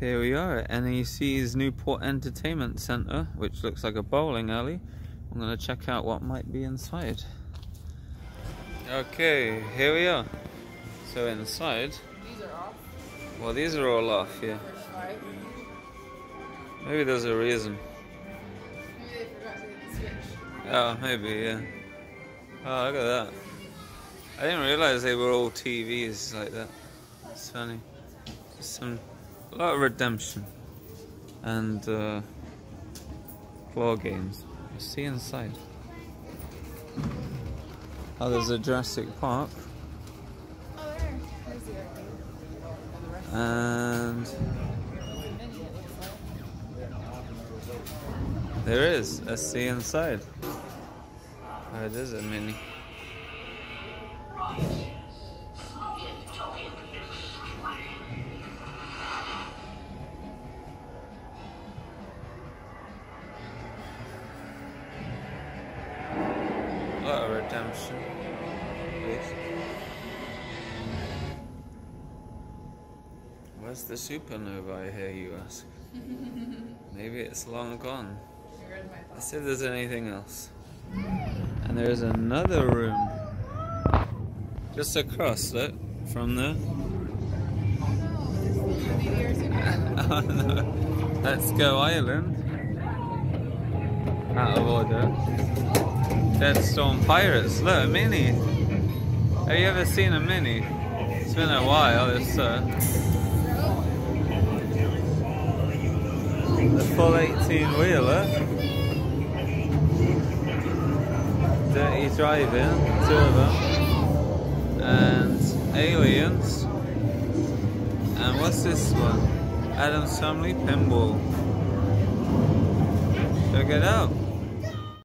Here we are at NEC's Newport Entertainment Center, which looks like a bowling alley. I'm going to check out what might be inside. Okay, here we are. So inside... These are off. Well, these are all off, yeah. Maybe there's a reason. Maybe they forgot to get the switch. Oh, maybe, yeah. Oh, look at that. I didn't realize they were all TVs like that. It's funny. Just a lot of redemption and claw games. Let's see inside. Oh, there's a Jurassic Park. Oh, there's the other thing. And there is. Let's see inside. Oh, it is a mini. Redemption. Please. Where's the supernova, I hear you ask? Maybe it's long gone. Let's see if there's anything else. And there is another room. Just across, look, from there. Oh no. Let's Go Island. Out of order. Deadstone Pirates, look, a mini. Have you ever seen a mini? It's been a while. It's the full 18-wheeler. Dirty Drive-In, two of them. And Aliens. And what's this one? Adam Family Pinball. Check it out.